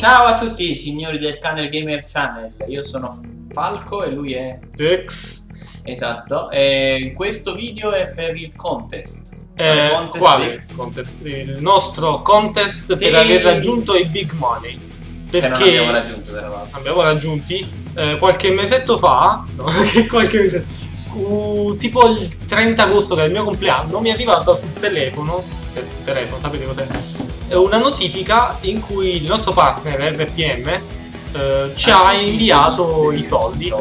Ciao a tutti signori del Candle Gamer Channel, io sono Falco e lui è Tex. Esatto, e questo video è per il contest. Contest quale DIX? Contest? Il nostro contest, sì, per aver raggiunto i big money. Perché non abbiamo raggiunto, per l'altro. Abbiamo raggiunti qualche mesetto fa, no, qualche mesetto, tipo il 30 agosto, che è il mio compleanno, mi è arrivato sul telefono, sapete cos'è? Una notifica in cui il nostro partner RPM ci ha inviato i soldi,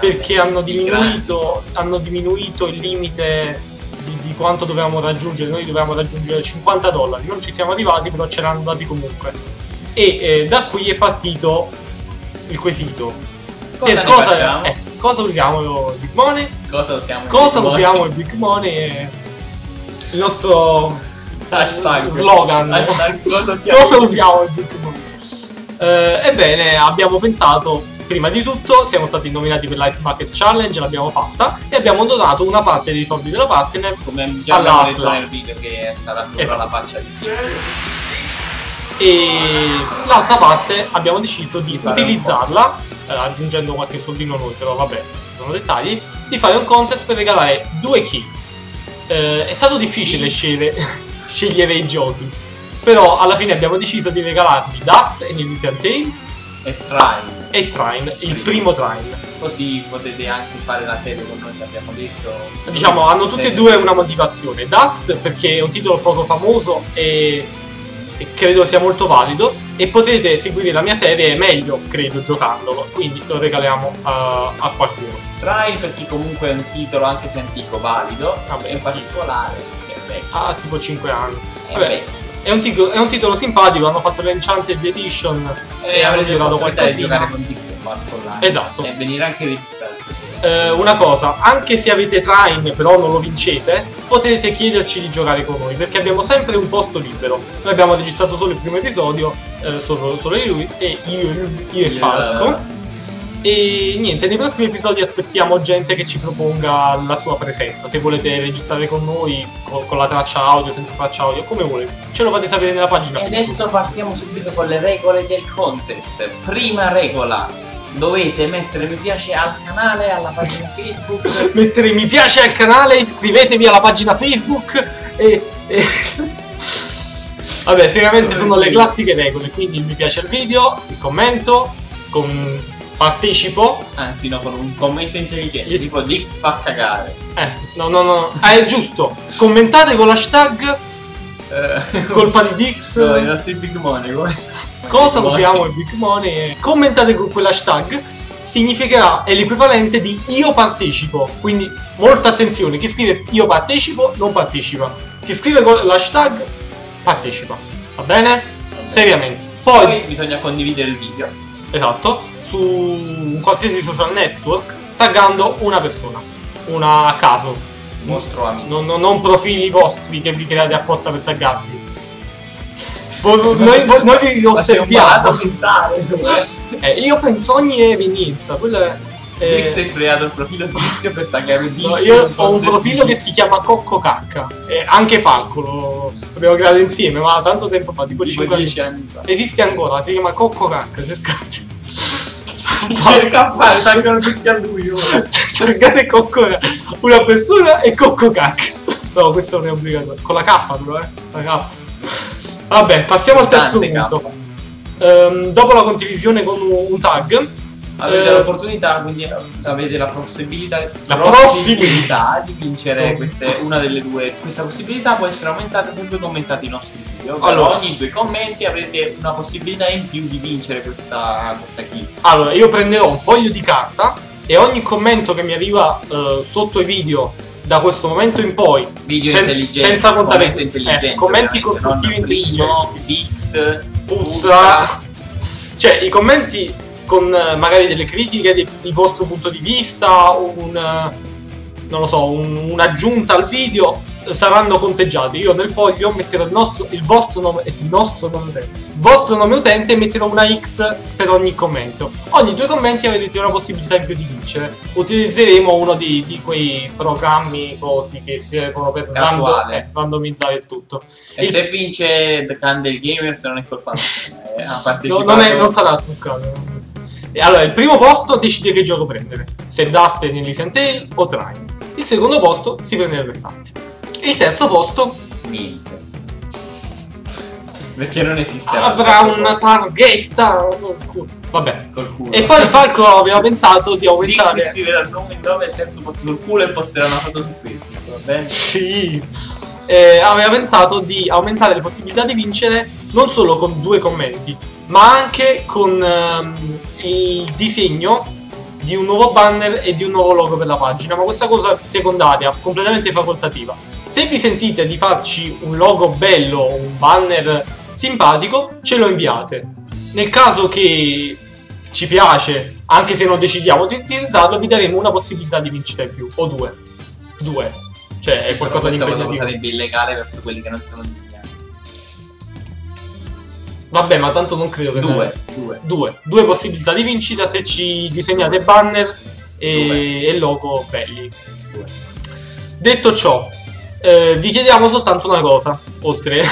perché hanno diminuito il limite di quanto dovevamo raggiungere. Noi dovevamo raggiungere 50 dollari, non ci siamo arrivati, però ce l'hanno dati comunque. E da qui è partito il quesito. Cosa usiamo il big money? Cosa usiamo il big money? È il nostro hashtag, slogan. Hashtag, cosa usiamo il big money? Ebbene, abbiamo pensato, prima di tutto, siamo stati nominati per l'Ice Bucket Challenge, l'abbiamo fatta e abbiamo donato una parte dei soldi della partner, come già abbiamo detto nel video, che sarà sopra, esatto, la faccia di Tex. E l'altra parte abbiamo deciso di utilizzarla, aggiungendo qualche soldino noi, però vabbè, sono dettagli, di fare un contest per regalare 2 key. È stato difficile scegliere i giochi, però alla fine abbiamo deciso di regalarvi Dust: An Elysian Tail e Trine. E Trine, il primo Trine. Così potete anche fare la serie con noi, che abbiamo detto. Diciamo, hanno tutte e due una motivazione. Dust perché è un titolo poco famoso e credo sia molto valido, e potete seguire la mia serie meglio, credo, giocandolo, quindi lo regaliamo a qualcuno. Trine perché comunque è un titolo, anche se antico, valido, in particolare perché è vecchio. Ah, tipo 5 anni. Vabbè, è un titolo simpatico, hanno fatto l'Enchanted Edition e hanno giocato qualcosa. Giocare con DIX e Falco online. Esatto. E venire anche registrato. Una cosa, anche se avete Trine però non lo vincete, potete chiederci di giocare con noi, perché abbiamo sempre un posto libero. Noi abbiamo registrato solo il primo episodio, solo lui e io e Falco. E niente, nei prossimi episodi aspettiamo gente che ci proponga la sua presenza. Se volete registrare con noi, con la traccia audio, senza traccia audio, come volete, ce lo fate sapere nella pagina. E adesso partiamo subito con le regole del contest. Prima regola: dovete mettere mi piace al canale, alla pagina Facebook. Mettere mi piace al canale, iscrivetevi alla pagina Facebook e... Vabbè, sicuramente sono le classiche regole, quindi il mi piace al video, il commento, con un commento intelligente, tipo Dix fa cagare. No. Ah, è giusto, commentate con l'hashtag colpa di Dix, no, i nostri big money. Cosa usiamo il big money? Commentate con quell'hashtag, significherà, è l'equivalente di io partecipo, quindi molta attenzione, chi scrive io partecipo non partecipa, chi scrive con l'hashtag partecipa, va bene? Seriamente. Poi bisogna condividere il video, esatto, su qualsiasi social network, taggando una persona, una a caso, vostro amico, non profili vostri che vi create apposta per taggarvi. Noi vi osserviamo. Io penso ogni evenienza. Dix è creato il profilo DIX per taggare DIX. No, io ho un profilo che si chiama Cocco Cacca. Anche Falco l'abbiamo creato insieme, ma tanto tempo fa, tipo 10 anni fa. Esiste ancora, si chiama Cocco Cacca. Cercate. Cerca a fare, taggano tutti a lui. Cercate Cocco Cacca. Una persona e Cocco Cacca. No, questo non è obbligatorio. Con la K però, la K. Vabbè, passiamo al terzo punto. Dopo la condivisione con un tag, avete l'opportunità, quindi avete la possibilità di vincere una delle due. Questa possibilità può essere aumentata se voi commentate i nostri video. Allora, ogni 2 commenti avrete una possibilità in più di vincere questa key. Allora, io prenderò un foglio di carta e ogni commento che mi arriva sotto i video, da questo momento in poi, video intelligenti, senza contare commenti costruttivi intelligenti, Dix, puzza, cioè i commenti con magari delle critiche del vostro punto di vista, non lo so, un'aggiunta al video, saranno conteggiati. Io nel foglio metterò il vostro nome e vostro nome utente, e metterò una X per ogni commento. Ogni due commenti avrete una possibilità in più di vincere. Utilizzeremo uno di quei programmi così che servono per randomizzare il tutto. E se vince The Candle Gamer, se non è colpa nostra, non sarà truccato. E allora, il primo posto decide che gioco prendere, se Dust: An Elysian Tail o Trine. Il secondo posto si prende il versante. Il terzo posto niente, perché non esiste. Avrà una targhetta col culo. Vabbè, col culo. E poi Falco aveva pensato di aumentare. DIX scriverà il nome del terzo posto col culo e posterà una foto su Facebook, va bene? Sì. Aveva pensato di aumentare le possibilità di vincere non solo con due commenti, ma anche con il disegno di un nuovo banner e di un nuovo logo per la pagina, ma questa cosa secondaria, completamente facoltativa. Se vi sentite di farci un logo bello, un banner simpatico, ce lo inviate. Nel caso che ci piace, anche se non decidiamo di utilizzarlo, vi daremo una possibilità di vincita in più, o due. Cioè, sì, è qualcosa di impegnativo. Sarebbe illegale verso quelli che non sono disegnati. Vabbè, ma tanto non credo che... Due possibilità di vincita se ci disegnate banner e logo belli. Detto ciò, vi chiediamo soltanto una cosa, oltre...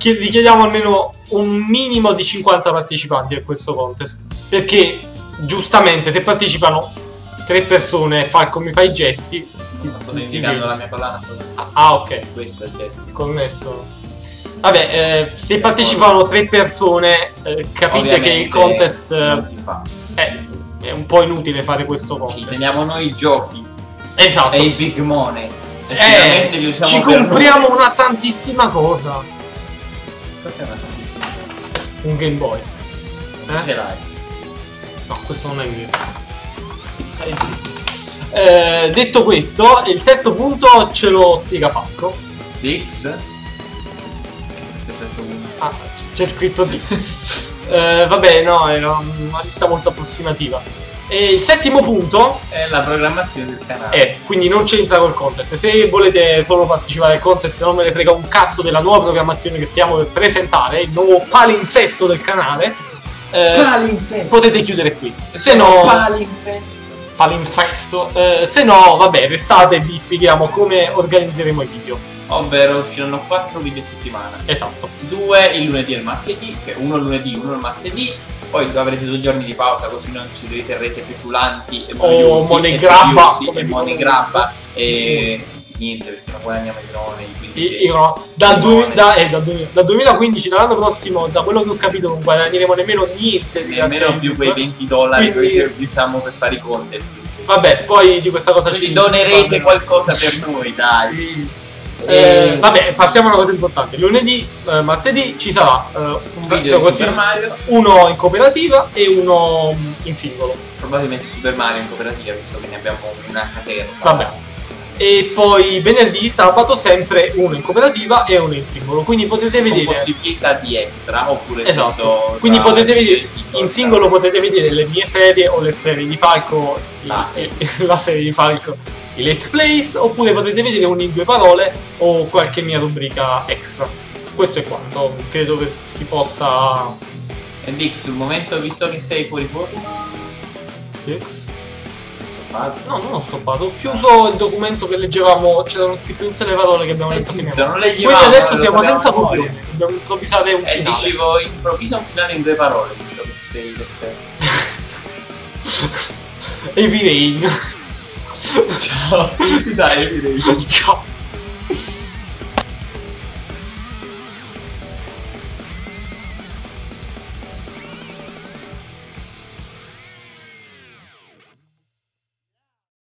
vi chiediamo almeno un minimo di 50 partecipanti a questo contest, perché giustamente se partecipano 3 persone, Falco mi fa i gesti. Sto indicando la mia collana. Ah, ok. Questo è il gesto. Connetto. Vabbè, se partecipano 3 persone, capite ovviamente che il contest non si fa. È un po' inutile fare questo contest. Ci teniamo noi i giochi. Esatto. E i big money. E li usiamo. Ci compriamo una tantissima cosa. Cos'è una tantissima? Un Game Boy. Che l'hai? No, questo non è mio. Detto questo, il sesto punto ce lo spiega Falco. DIX. Ah, c'è scritto DIX. Vabbè, no, è una lista molto approssimativa. E il settimo punto è la programmazione del canale. Quindi non c'entra col contest. Se volete solo partecipare al contest, non me ne frega un cazzo della nuova programmazione che stiamo per presentare, il nuovo palinsesto del canale. Potete chiudere qui. Se no, palinfesto. Se no, vabbè, restate e vi spieghiamo come organizzeremo i video. Ovvero usciranno 4 video a settimana. Esatto. 2 il lunedì e il martedì, cioè uno il lunedì, uno il martedì. Poi avrete 2 giorni di pausa, così non ci riterrete più culanti e monegrappa e niente, perché non guadagniamo i droni. Dal 2015, dall'anno prossimo, da quello che ho capito, non guadagneremo nemmeno niente. Nemmeno più quei $20 che usiamo per fare i contest. Vabbè, poi di questa cosa ci donerete qualcosa per noi, dai. Sì. Vabbè, passiamo a una cosa importante. Lunedì, martedì ci sarà un video di Super Mario, uno in cooperativa e uno in singolo. Probabilmente Super Mario in cooperativa, visto che ne abbiamo una catena. Vabbè. E poi venerdì, sabato sempre uno in cooperativa e uno in singolo. Quindi potete vedere possibilità di extra oppure esatto. Quindi potete vedere in singolo potete vedere le mie serie o le serie di Falco, la serie di Falco, i let's plays, oppure potete vedere un in due parole o qualche mia rubrica extra. Questo è quanto credo che si possa. Dix, sul momento, visto che sei fuori forma. Dix? No, non ho stoppato, ho chiuso il documento che leggevamo, c'erano scritte tutte le parole che abbiamo letto. Quindi adesso siamo senza conclusione, dobbiamo improvvisare un finale. Dicevo, improvvisa un finale in 2 parole, visto che sei l'esperto. Heavy Rain. Ciao. Dai, Heavy Rain. Ciao.